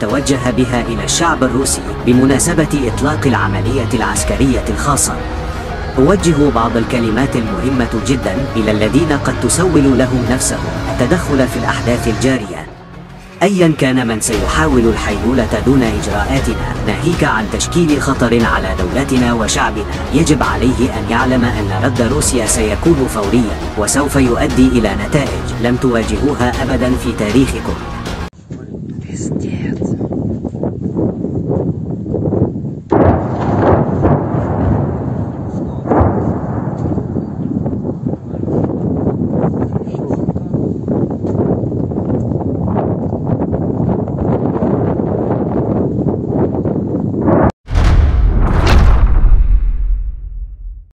توجه بها إلى الشعب الروسي بمناسبة إطلاق العملية العسكرية الخاصة. أوجه بعض الكلمات المهمة جدا إلى الذين قد تسول لهم نفسهم التدخل في الأحداث الجارية. أيا كان من سيحاول الحيلولة دون إجراءاتنا، ناهيك عن تشكيل خطر على دولتنا وشعبنا، يجب عليه أن يعلم أن رد روسيا سيكون فوريا وسوف يؤدي إلى نتائج لم تواجهوها أبدا في تاريخكم.